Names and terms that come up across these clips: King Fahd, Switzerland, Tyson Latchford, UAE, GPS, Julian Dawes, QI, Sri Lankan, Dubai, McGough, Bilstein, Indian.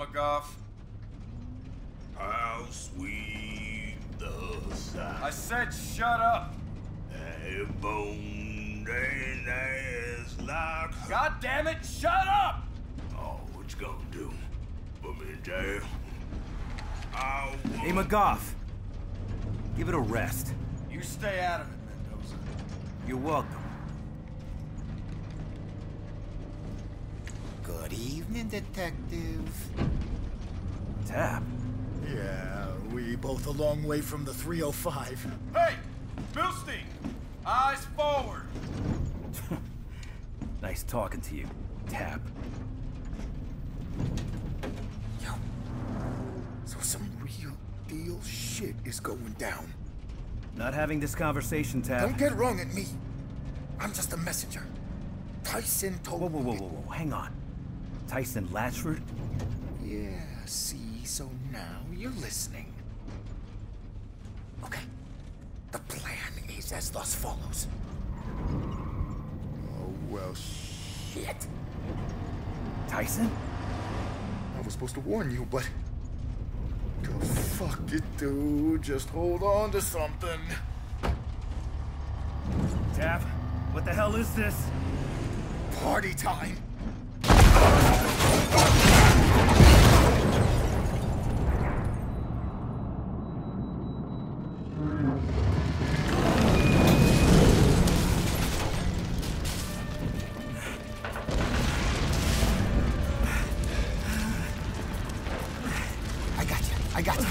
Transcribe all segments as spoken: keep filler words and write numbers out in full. McGough? I'll sweep the side. I said shut up. A bone and ass like her. God damn it, shut up! Oh, what you gonna do? Put me in jail? I'll... Hey, McGough. Give it a rest. You stay out of it, Mendoza. You're welcome. Good evening, Detective. Tap? Yeah, we both a long way from the three oh five. Hey! Bilstein! Eyes forward! Nice talking to you, Tap. Yo. So some real deal shit is going down. Not having this conversation, Tap. Don't get wrong at me. I'm just a messenger. Tyson told me... Whoa, whoa, whoa, whoa, whoa, hang on. Tyson Latchford? Yeah, see, so now you're listening. Okay. The plan is as thus follows. Oh, well, shit. Tyson? I was supposed to warn you, but... Go fuck it, dude. Just hold on to something. Tap, what the hell is this? Party time! I got you. I got you.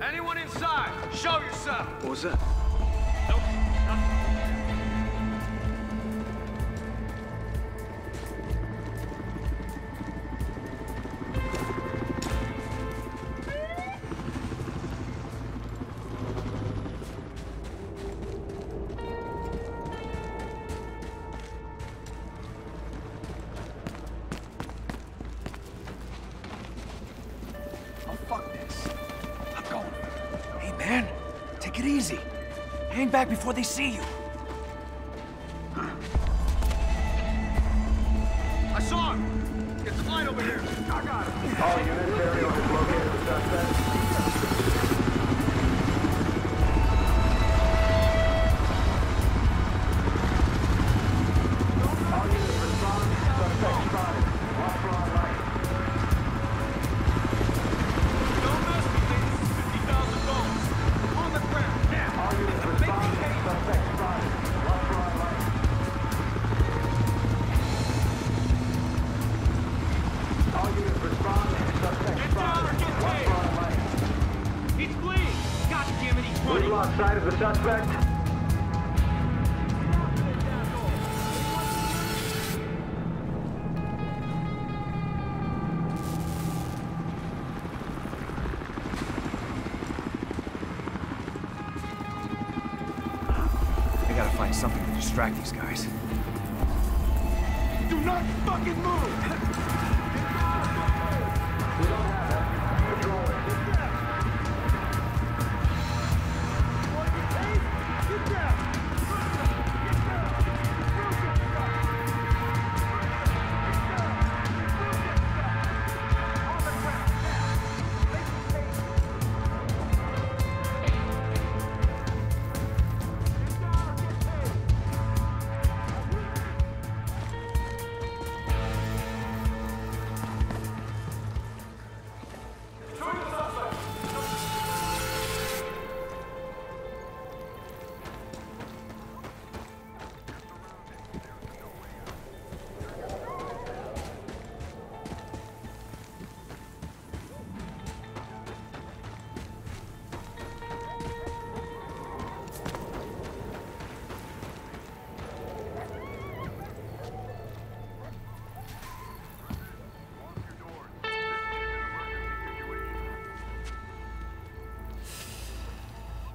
Anyone inside, show yourself! What was that? Nope, nothing. Oh, fuck this. Man, take it easy. Hang back before they see you. I saw him. It's Clyde over here. I got him. All units, aerial has located the suspect. All units respond. Suspect spotted. Watch for our light. Side of the suspect. I gotta find something to distract these guys. Do not fucking move!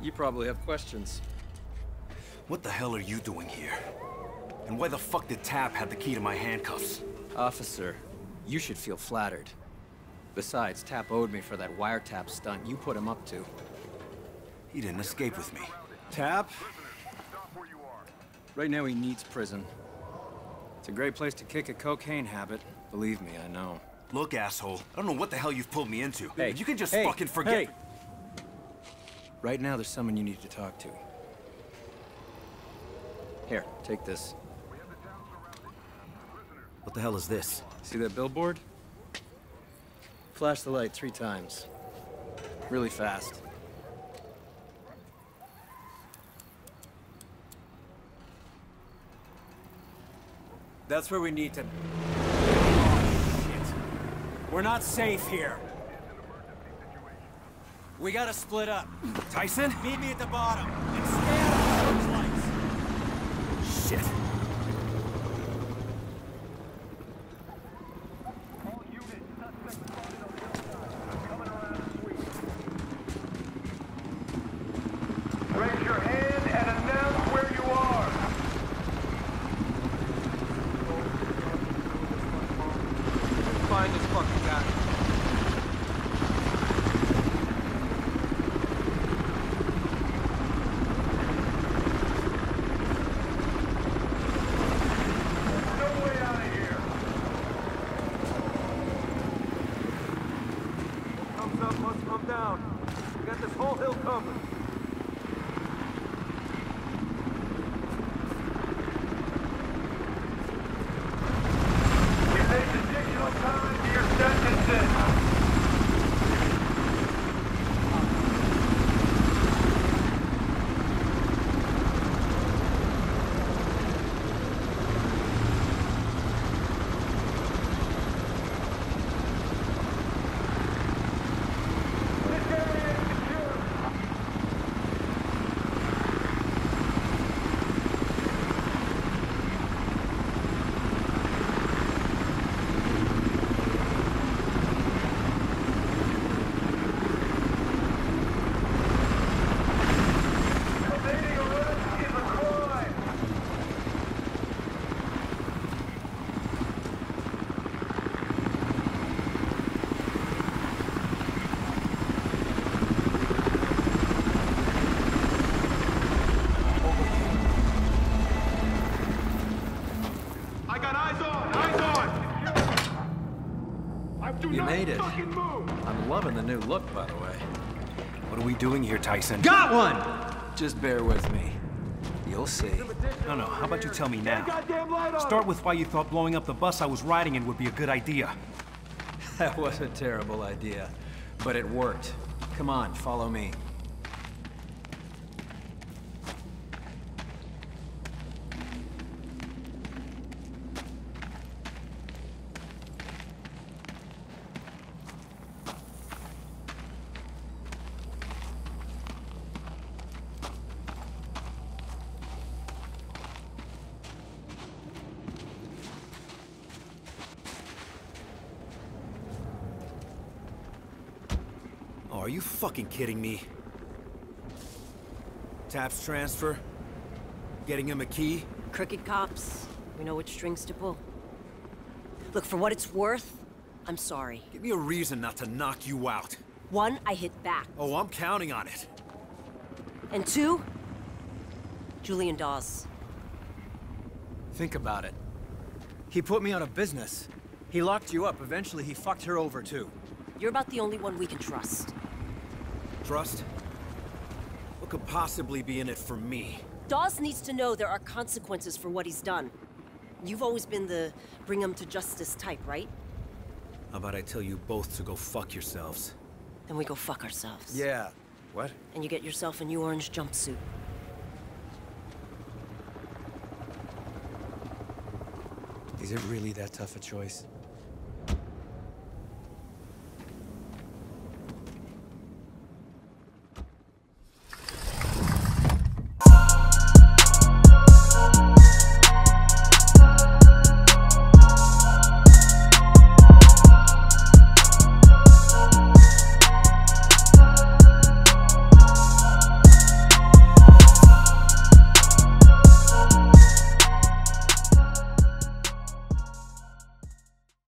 You probably have questions. What the hell are you doing here? And why the fuck did Tab have the key to my handcuffs? Officer, you should feel flattered. Besides, Tap owed me for that wiretap stunt you put him up to. He didn't escape with me. Tap? Right now he needs prison. It's a great place to kick a cocaine habit. Believe me, I know. Look, asshole, I don't know what the hell you've pulled me into. Hey, you can just hey, fucking forget- hey. Right now there's someone you need to talk to. Here, take this. What the hell is this? See that billboard? Flash the light three times. Really fast. That's where we need to... Oh, shit. We're not safe here. We gotta split up. Tyson? Meet me at the bottom and stay out of those lights. Shit. I'm loving the new look, by the way. What are we doing here, Tyson? Got one! Just bear with me. You'll see. No, no, how about you tell me now? Start with why you thought blowing up the bus I was riding in would be a good idea. That was a terrible idea, but it worked. Come on, follow me. Are you fucking kidding me? Tap's transfer? Getting him a key? Crooked cops. We know which strings to pull. Look, for what it's worth, I'm sorry. Give me a reason not to knock you out. One, I hit back. Oh, I'm counting on it. And two, Julian Dawes. Think about it. He put me out of business. He locked you up. Eventually, he fucked her over, too. You're about the only one we can trust. Trust? What could possibly be in it for me? Dawes needs to know there are consequences for what he's done. You've always been the bring him to justice type, right? How about I tell you both to go fuck yourselves? Then we go fuck ourselves. Yeah. What? And you get yourself a new orange jumpsuit. Is it really that tough a choice?